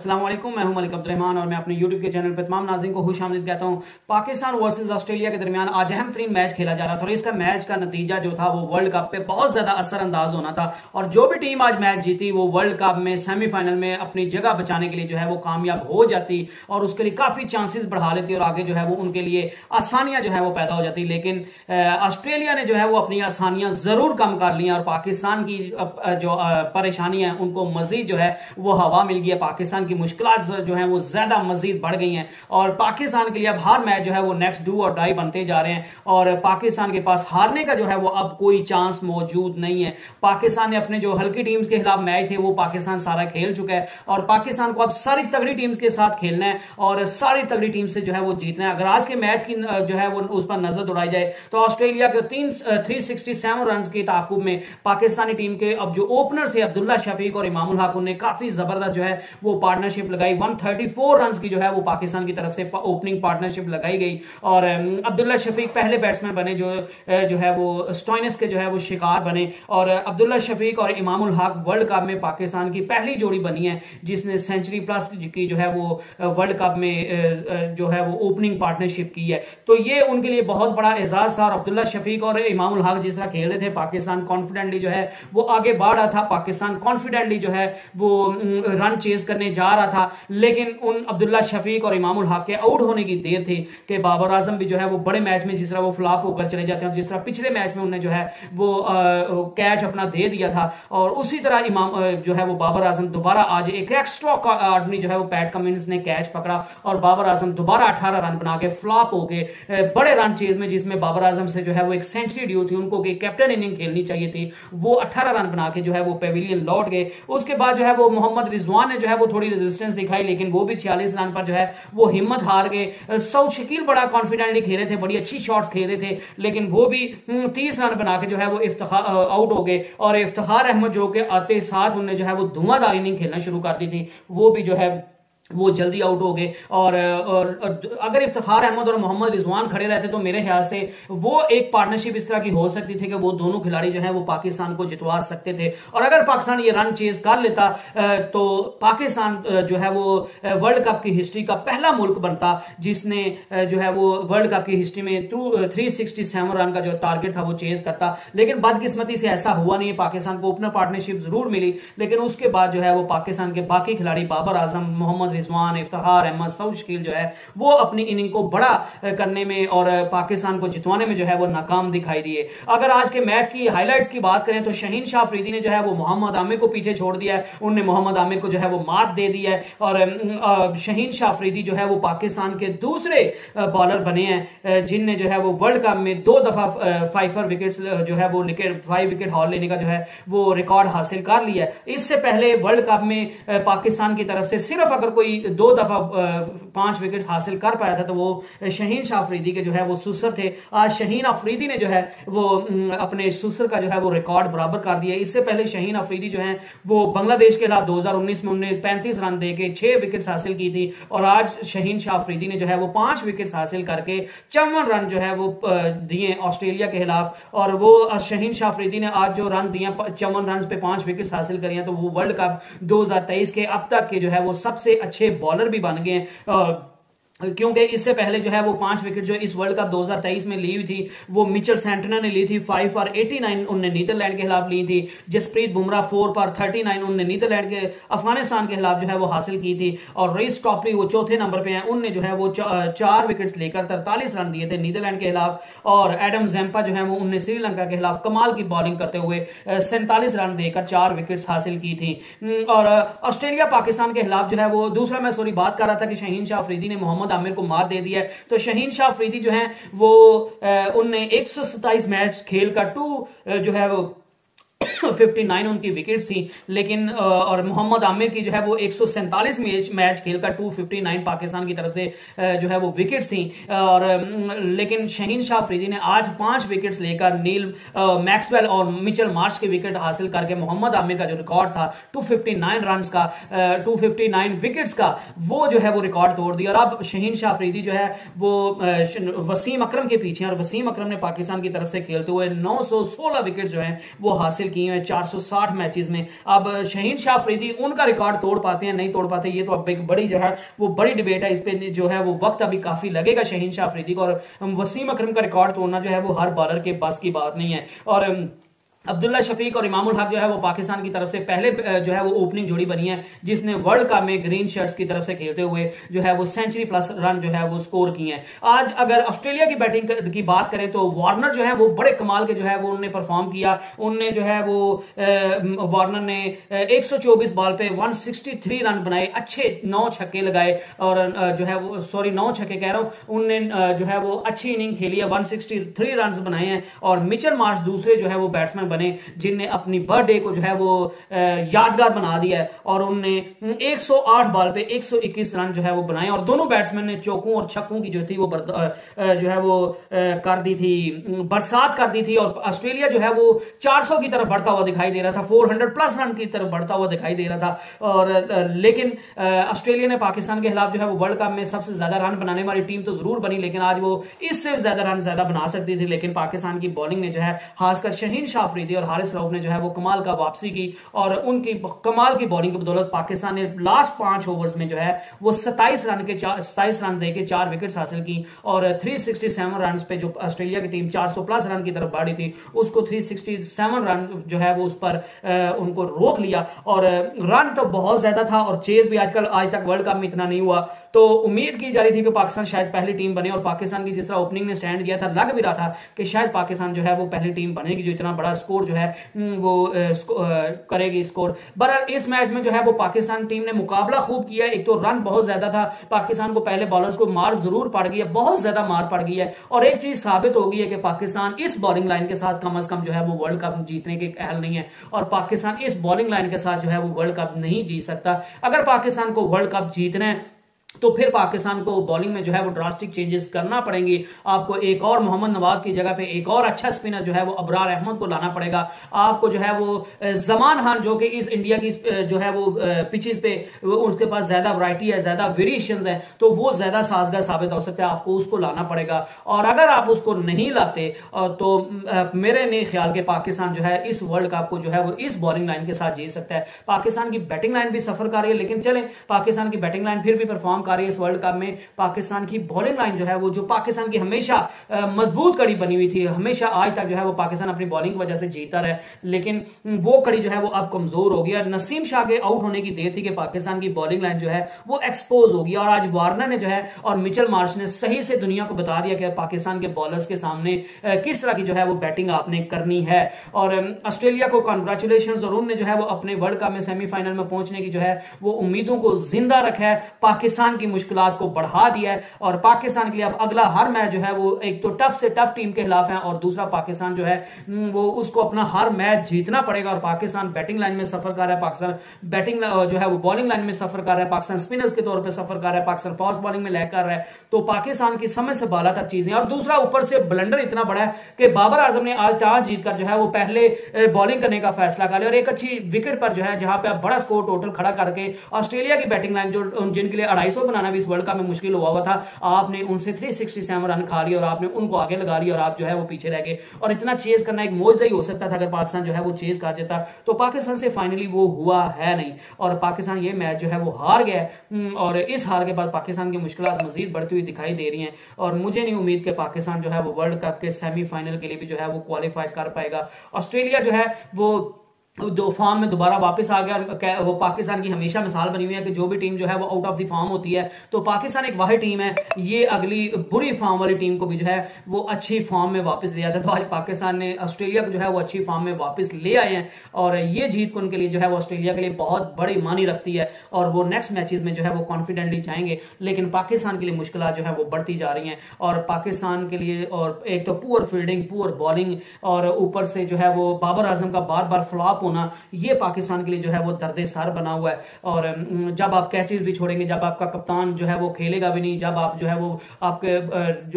अस्सलाम वालेकुम, मैं हूं मलिक अब्दुल रहमान और मैं अपने YouTube के चैनल पर तमाम नाज़रीन को खुश आमदीद कहता हूं। पाकिस्तान वर्सेस ऑस्ट्रेलिया के दरमियान आज अहम तरीन मैच खेला जा रहा था और इसका मैच का नतीजा जो था वो वर्ल्ड कप पे बहुत ज्यादा असरअंदाज होना था और जो भी टीम आज मैच जीती वो वर्ल्ड कप में सेमीफाइनल में अपनी जगह बचाने के लिए जो है वो कामयाब हो जाती और उसके लिए काफी चांसेस बढ़ा लेती और आगे जो है वो उनके लिए आसानियां जो है वो पैदा हो जाती। लेकिन ऑस्ट्रेलिया ने जो है वो अपनी आसानियां जरूर कम कर ली और पाकिस्तान की जो परेशानियां उनको मजीद जो है वो हवा मिल गई है। पाकिस्तान की मुश्किलात जो है वो ज्यादा मजीद बढ़ गई हैं और पाकिस्तान के लिए अब हर मैच जो है वो नेक्स्ट डू और डाई बनते जा रहे हैं और पाकिस्तान के पास हारने का जो है वो अब कोई चांस मौजूद नहीं है। पाकिस्तान ने अपने जो हल्की टीम्स के खिलाफ मैच थे वो पाकिस्तान सारा खेल चुका है और पाकिस्तान को अब सारी तगड़ी टीम्स के साथ खेलना है और सारी तगड़ी टीम से जो है वो जीतना है। अगर आज के मैच की जो है वो उस पर नजर दौड़ाई जाए तो ऑस्ट्रेलिया के 367 रन के ताकुब में पाकिस्तानी टीम के अब जो ओपनर थे अब्दुल्ला शफीक और इमाम-उल-हक ने काफी जबरदस्त जो है वो पार्टनरशिप लगाई। 134 रन की जो है वो पाकिस्तान की तरफ से ओपनिंग पार्टनरशिप लगाई गई और अब्दुल्ला शफीक पहले बैट्समैन बने जो है वो स्टॉइनिस के जो है वो शिकार बने और अब्दुल्ला शफीक और इमामुल हक वर्ल्ड कप में पाकिस्तान की पहली जोड़ी बनी है जिसने सेंचुरी प्लस की जो है वो वर्ल्ड कप में जो है वो ओपनिंग पार्टनरशिप की है। तो ये उनके लिए बहुत बड़ा एजाज था और अब्दुल्ला शफीक और इमामुल हक जिस तरह खेल रहे थे पाकिस्तान कॉन्फिडेंटली जो है वो आगे बढ़ रहा था, पाकिस्तान कॉन्फिडेंटली जो है वो रन चेज करने जा रहा था। लेकिन उन अब्दुल्ला शफीक और इमामुल हक के आउट होने की देर थी कि बाबर आजम भी जो है वो बड़े मैच में जिस तरह वो फ्लॉप होकर चले जाते हैं, जिस तरह पिछले मैच में उन्हें जो है वो कैच अपना दे दिया था और उसी तरह जो है वो बाबर आजम दोबारा आज एक एक्स्ट्रा आदमी जो है वो पैट कमिंस ने कैच पकड़ा और बाबर आजम दोबारा 18 रन बना के फ्लॉप हो गए बड़े रन चेज में, जिसमें बाबर आजम से जो है वो एक सेंचुरी ड्यू थी, उनको कैप्टन इनिंग खेलनी चाहिए थी, वो 18 रन बना के जो है वो पेविलियन लौट गए। उसके बाद जो है वो मोहम्मद रिजवान ने जो है वो थोड़ी रेजिस्टेंस दिखाई लेकिन वो भी 46 रन पर जो है वो हिम्मत हार गए। सऊद शकील बड़ा कॉन्फिडेंटली खेले थे, बड़ी अच्छी शॉट्स खेले थे लेकिन वो भी 30 रन बना के जो है वो इफ्तिखार आउट हो गए और इफ्तिखार अहमद जो के आते साथ उन्होंने जो है वो धुआंधार इनिंग खेलना शुरू कर दी थी, वो भी जो है वो जल्दी आउट हो गए और अगर इफ्तिखार अहमद और मोहम्मद रिजवान खड़े रहते तो मेरे ख्याल से वो एक पार्टनरशिप इस तरह की हो सकती थी कि वो दोनों खिलाड़ी जो है वो पाकिस्तान को जितवा सकते थे और अगर पाकिस्तान ये रन चेज कर लेता तो पाकिस्तान जो है वो वर्ल्ड कप की हिस्ट्री का पहला मुल्क बनता जिसने जो है वो वर्ल्ड कप की हिस्ट्री में 367 रन का जो टारगेट था वो चेज करता। लेकिन बदकिस्मती से ऐसा हुआ नहीं, पाकिस्तान को ओपनर पार्टनरशिप जरूर मिली लेकिन उसके बाद जो है वो पाकिस्तान के बाकी खिलाड़ी बाबर आजम, मोहम्मद रिजवान, इफ्तिखार अहमद, सऊद शकील जो है वो अपनी इनिंग को बड़ा करने में और पाकिस्तान को जितवाने में जो है वो नाकाम दिखाई दिए। अगर आज के मैच की हाइलाइट्स की बात करें तो शहीन शाह अफरीदी ने जो है वो मोहम्मद आमिर को पीछे छोड़ दिया है, उन्होंने मोहम्मद आमिर को जो है वो मात दे दी है और शहीन शाह अफरीदी जो है वो पाकिस्तान के दूसरे बॉलर बने हैं जिनने जो है वो वर्ल्ड कप में 2 दफा फाइफर विकेट जो है वो 5 विकेट हॉल लेने का जो है वो रिकॉर्ड हासिल कर लिया है। इससे पहले वर्ल्ड कप में पाकिस्तान की तरफ से सिर्फ अगर 2 दफा 5 विकेट हासिल कर पाया था तो वो शहीन शाह अफरीदी के जो है वो सुसर थे। आज शहीन अफरीदी ने जो है वो अपने सुसर का जो है वो रिकॉर्ड बराबर कर दिया। इससे पहले शहीन अफरीदी जो है वो बांग्लादेश के खिलाफ 2019 में उन्होंने 35 रन देके 6 विकेट हासिल की थी और आज शहीन शाह अफरीदी ने जो है वो 5 विकेट हासिल करके 54 रन जो है वो दिए ऑस्ट्रेलिया के खिलाफ और वो शहीन शाह अफरीदी ने आज जो रन दिए 54 रन पे 5 विकेट हासिल करिए तो वो वर्ल्ड कप 2023 के अब तक के जो है वो सबसे अच्छे बॉलर भी बन गए हैं, क्योंकि इससे पहले जो है वो 5 विकेट जो इस वर्ल्ड कप 2023 में ली हुई थी वो मिचेल स्टार्क ने ली थी 5/89 उन्होंने नीदरलैंड के खिलाफ ली थी, जसप्रीत बुमराह 4/39 उन्होंने नीदरलैंड के अफगानिस्तान के खिलाफ जो है वो हासिल की थी और रेस टॉपली वो चौथे नंबर पे हैं, उनने जो है वो 4 विकेट लेकर 43 रन दिए थे नीदरलैंड के खिलाफ और एडम जैम्पा जो है वो उन्होंने श्रीलंका के खिलाफ कमाल की बॉलिंग करते हुए 47 रन देकर 4 विकेट हासिल की थी। और ऑस्ट्रेलिया पाकिस्तान के खिलाफ जो है वो दूसरा मैं बात कर रहा था कि शहीन शाह अफरीदी ने मोहम्मद आमिर को मात दे दिया है तो शहीन शाह अफरीदी जो हैं वो उनने 127 मैच खेलकर 2 जो है वो 59 उनकी विकेट्स थी लेकिन और मोहम्मद आमिर की जो है वो 147 मैच खेलकर 259 पाकिस्तान की तरफ से जो है वो विकेट्स थी और लेकिन शहीन शाह अफरीदी ने आज 5 विकेट्स लेकर नील मैक्सवेल और मिचेल मार्श के विकेट हासिल करके मोहम्मद आमिर का जो रिकॉर्ड था 259 रन का 259 विकेट्स का वो जो है वो रिकॉर्ड तोड़ दिया और अब शहीन शाह अफरीदी जो है वो वसीम अकरम के पीछे और वसीम अकरम ने पाकिस्तान की तरफ से खेलते हुए 916 विकेट जो है वो हासिल किए हैं 460 मैचेस में। अब शहीन शाह अफरीदी उनका रिकॉर्ड तोड़ पाते हैं नहीं तोड़ पाते, ये तो अब एक बड़ी जो है वो बड़ी डिबेट है, इस पे जो है वो वक्त अभी काफी लगेगा शहीन शाह अफरीदी को। और वसीम अकरम का रिकॉर्ड तोड़ना जो है वो हर बॉलर के पास की बात नहीं है। और अब्दुल्ला शफीक और इमाम-उल-हक जो है वो पाकिस्तान की तरफ से पहले जो है वो ओपनिंग जोड़ी बनी है जिसने वर्ल्ड कप में ग्रीन शर्ट्स की तरफ से खेलते हुए जो है वो सेंचुरी प्लस रन जो है वो स्कोर किए हैं। आज अगर ऑस्ट्रेलिया की बैटिंग की बात करें तो वार्नर जो है वो बड़े कमाल के जो है वो उन्होंने परफॉर्म किया। उनने जो है वो वार्नर ने 124 बॉल पे 163 रन बनाए, अच्छे 9 छक्के लगाए और जो है वो 9 छक्के कह रहा हूं, उनने जो है वो अच्छी इनिंग खेली है, 163 रन बनाए हैं। और मिचेल मार्श दूसरे जो है वो बैट्समैन बने जिनने अपनी बर्थडे को जो है वो यादगार बना दिया है और उन्होंने 108 बॉल पे 121 रन जो है वो बनाए और दोनों बैट्समैन ने चौकों और छक्कों की जो थी वो जो है वो कर दी थी, बरसात कर दी थी। और ऑस्ट्रेलिया जो है वो 400 की तरफ बढ़ता हुआ दिखाई दे रहा था, 400 प्लस रन की तरफ बढ़ता हुआ दिखाई दे रहा था। और लेकिन ऑस्ट्रेलिया ने पाकिस्तान के खिलाफ जो है वो वर्ल्ड कप में सबसे ज्यादा रन बनाने वाली टीम तो जरूर बनी, लेकिन आज वो इससे ज्यादा रन बना सकती थी। लेकिन पाकिस्तान की बॉलिंग ने जो है खासकर शहीन शाह अफरीदी और हारिस रऊफ ने जो है वो कमाल का वापसी की और उनकी कमाल की बॉलिंग की बदौलत पाकिस्तान ने लास्ट 5 ओवर्स में जो है वो 27 रन देके 4 विकेट हासिल की और 367 रन पे जो ऑस्ट्रेलिया की टीम 400 प्लस रन की तरफ बढ़ी थी उसको 367 रन जो है वो उस पर उनको रोक लिया। और रन तो बहुत ज्यादा था और चेज भी आज तक वर्ल्ड कप में इतना नहीं हुआ, तो उम्मीद की जा रही थी कि पाकिस्तान शायद पहली टीम बने और पाकिस्तान की जिस तरह ओपनिंग ने स्टैंड किया था लग भी रहा था कि शायद पाकिस्तान जो है वो पहली टीम बनेगी जो इतना बड़ा स्कोर जो है वो करेगी स्कोर। बहरहाल इस मैच में जो है वो पाकिस्तान टीम ने मुकाबला खूब किया, एक तो रन बहुत ज्यादा था, पाकिस्तान को पहले बॉलर्स को मार जरूर पड़ गई है, बहुत ज्यादा मार पड़ गई है और एक चीज साबित हो गई है कि पाकिस्तान इस बॉलिंग लाइन के साथ कम अज कम जो है वो वर्ल्ड कप जीतने के अहल नहीं है और पाकिस्तान इस बॉलिंग लाइन के साथ जो है वो वर्ल्ड कप नहीं जीत सकता। अगर पाकिस्तान को वर्ल्ड कप जीतना है तो फिर पाकिस्तान को बॉलिंग में जो है वो ड्रास्टिक चेंजेस करना पड़ेंगे, आपको एक और मोहम्मद नवाज की जगह पे एक और अच्छा स्पिनर जो है वो अबरार अहमद को लाना पड़ेगा, आपको जो है वो जमान खान जो कि इस इंडिया की जो है वो पिचेस पे उसके पास ज्यादा वैरायटी है, ज्यादा वेरिएशंस है, तो वो ज्यादा साजगार साबित हो सकता है, आपको उसको लाना पड़ेगा। और अगर आप उसको नहीं लाते तो मेरे नहीं ख्याल के पाकिस्तान जो है इस वर्ल्ड कप को जो है वो इस बॉलिंग लाइन के साथ जीत सकता है। पाकिस्तान की बैटिंग लाइन भी सफर कर रही है लेकिन चले पाकिस्तान की बैटिंग लाइन फिर भी परफॉर्म कर रही है इस वर्ल्ड कप में। पाकिस्तान की बॉलिंग लाइन जो है वो जो पाकिस्तान की हमेशा मजबूत कड़ी बनी हुई थी, हमेशा आज तक जो है वो पाकिस्तान अपनी बॉलिंग की वजह से जीता रहा है, लेकिन वो कड़ी जो है वो अब कमजोर हो गई और नसीम शाह के आउट होने की देर थी कि पाकिस्तान की बॉलिंग लाइन जो है वो एक्सपोज हो गई। और आज वार्नर ने जो है और मिचेल मार्श ने सही से दुनिया को बता दिया कि पाकिस्तान के बॉलर्स के सामने किस तरह की जो है वो बैटिंग आपने करनी है। और ऑस्ट्रेलिया को कांग्रेचुलेशंस, और उन्होंने जो है वो अपने वर्ल्ड कप में सेमीफाइनल में पहुंचने की जो है वो उम्मीदों को जिंदा रखा है, पाकिस्तान की मुश्किलात को बढ़ा दिया है और पाकिस्तान के लिए अब अगला हर मैच जो है वो एक तो टफ से टफ टीम के खिलाफ है और दूसरा पाकिस्तान जो है वो उसको अपना हर मैच जीतना पड़ेगा। और पाकिस्तान बैटिंग लाइन में सफर कर रहा है, पाकिस्तान बैटिंग जो है वो बॉलिंग लाइन में सफर कर रहा है, पाकिस्तान स्पिनर्स के तौर पर सफर कर रहा है, पाकिस्तान फास्ट बॉलिंग में लैग कर रहा है, तो पाकिस्तान की समय से बाला तक चीजें। और दूसरा ऊपर से ब्लंडर इतना बड़ा है कि बाबर आजम ने आज टॉस जीतकर जो है वो पहले बॉलिंग करने का फैसला कर लिया और एक अच्छी विकेट पर जो है जहां पे आप बड़ा स्कोर टोटल खड़ा करके ऑस्ट्रेलिया की बैटिंग लाइन जो जिनके लिए 250 बनाना भी इस वर्ल्ड कप में मुश्किल हुआ था, आपने उनसे 367 रन खा लिए और आपने उनको आगे लगा लिया और आप जो है वो पीछे रह गए। और इतना चेज करना एक मौजदाई हो सकता था अगर पाकिस्तान जो है वो चेज कर देता, तो पाकिस्तान से फाइनली वो हुआ है नहीं और पाकिस्तान ये मैच जो है वो हार गया। और इस हार के बाद पाकिस्तान की मुश्किलात मजीद बढ़ती हुई दिखाई दे रही है और मुझे नहीं उम्मीद कि पाकिस्तान जो है वो वर्ल्ड कप के सेमीफाइनल के लिए भी जो है वो क्वालिफाई कर पाएगा। ऑस्ट्रेलिया जो है वो दो फॉर्म में दोबारा वापस आ गया और वो पाकिस्तान की हमेशा मिसाल बनी हुई है कि जो भी टीम जो है वो आउट ऑफ द फॉर्म होती है तो पाकिस्तान एक वाही टीम है, ये अगली बुरी फॉर्म वाली टीम को भी जो है वो अच्छी फॉर्म में वापस ले आता है। तो आज पाकिस्तान ने ऑस्ट्रेलिया को जो है वो अच्छी फॉर्म में वापस ले आए हैं और ये जीत उनके लिए जो है वो ऑस्ट्रेलिया के लिए बहुत बड़ी मानी रखती है और वो नेक्स्ट मैचेस में जो है वो कॉन्फिडेंटली जाएंगे। लेकिन पाकिस्तान के लिए मुश्किल जो है वो बढ़ती जा रही है और पाकिस्तान के लिए और एक तो पुअर फील्डिंग, पुअर बॉलिंग और ऊपर से जो है वो बाबर आजम का बार बार फ्लॉप होना, ये पाकिस्तान के लिए जो है वो दर्द सर बना हुआ है। और जब आप कैचेज भी छोड़ेंगे, जब आपका कप्तान जो है वो खेलेगा भी नहीं, जब आप जो है वो आपके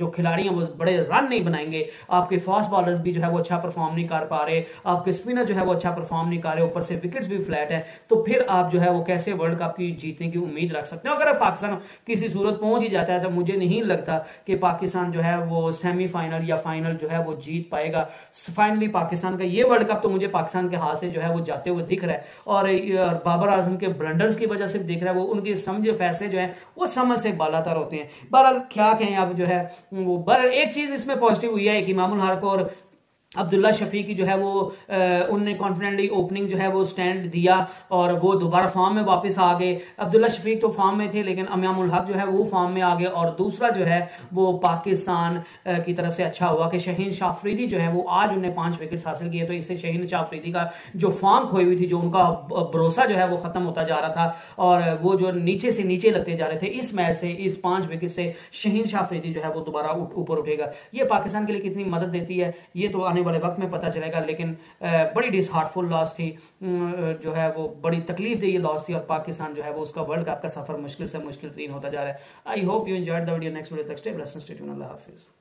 जो खिलाड़ी हैं वो बड़े रन नहीं बनाएंगे, आपके फास्ट बॉलर्स भी जो है वो अच्छा परफॉर्म नहीं कर पा रहे, आपके स्पिनर जो है वो अच्छा परफॉर्म नहीं कर रहे, ऊपर से विकेट्स भी फ्लैट है, तो फिर आप जो है वो कैसे वर्ल्ड कप की जीतने की उम्मीद रख सकते हैं। अगर पाकिस्तान किसी सूरत पहुंच ही जाता है तो मुझे नहीं लगता कि पाकिस्तान जो है वो सेमीफाइनल या फाइनल जो है वो जीत पाएगा। फाइनली पाकिस्तान का ये वर्ल्ड कप तो मुझे पाकिस्तान के हाथ से जो है वो जाते हुए दिख रहा है, और बाबर आजम के ब्लंडर्स की वजह से दिख रहा है, वो उनके समझे फैसले जो है वो समझ से बालातर होते हैं। बहरहाल क्या कहें आप जो है वो, बहरहाल एक चीज इसमें पॉजिटिव हुई है कि इमाम-उल-हक और अब्दुल्ला शफीक की जो है वो उनने कॉन्फिडेंटली ओपनिंग जो है वो स्टैंड दिया और वो दोबारा फॉर्म में वापस आ गए। अब्दुल्ला शफीक तो फॉर्म में थे लेकिन इमामुल हक जो है वो फॉर्म में आ गए। और दूसरा जो है वो पाकिस्तान की तरफ से अच्छा हुआ कि शहीन शाह अफरीदी जो है वो आज उन्हें 5 विकेट हासिल किए, तो इससे शहीन शाह अफरीदी का जो फॉर्म खोई हुई थी, जो उनका भरोसा जो है वो खत्म होता जा रहा था और वो जो नीचे से नीचे लगते जा रहे थे, इस मैच से, इस 5 विकेट से शहीन शाह अफरीदी जो है वो दोबारा ऊपर उठेगा। ये पाकिस्तान के लिए कितनी मदद देती है ये तो वाले वक्त में पता चलेगा, लेकिन बड़ी डिसहार्टफुल लॉस थी जो है वो, बड़ी तकलीफ दे लॉस थी और पाकिस्तान जो है वो उसका वर्ल्ड कप का सफर मुश्किल से मुश्किल होता जा रहा है। I hope you enjoyed the video. Next video तक stay blessed and stay tuned. अल्लाह हाफिज़।